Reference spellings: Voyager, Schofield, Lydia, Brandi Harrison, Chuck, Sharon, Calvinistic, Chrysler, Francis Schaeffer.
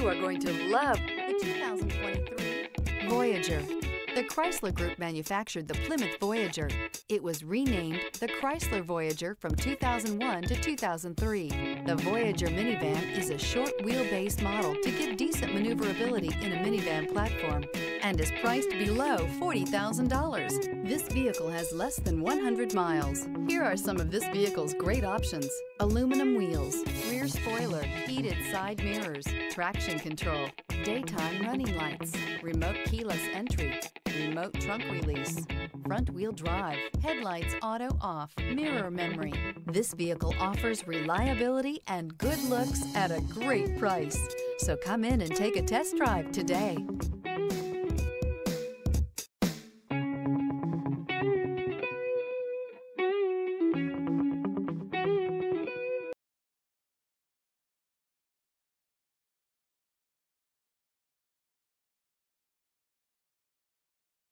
You are going to love the 2023 Voyager. The Chrysler Group manufactured the Plymouth Voyager. It was renamed the Chrysler Voyager from 2001 to 2003. The Voyager minivan is a short wheelbase model to give decent maneuverability in a minivan platform and is priced below $40,000. This vehicle has less than 100 miles. Here are some of this vehicle's great options: aluminum wheels, rear spoiler, heated side mirrors, traction control, daytime running lights, remote keyless entry, remote trunk release, front-wheel drive, headlights auto off, mirror memory. This vehicle offers reliability and good looks at a great price. So come in and take a test drive today.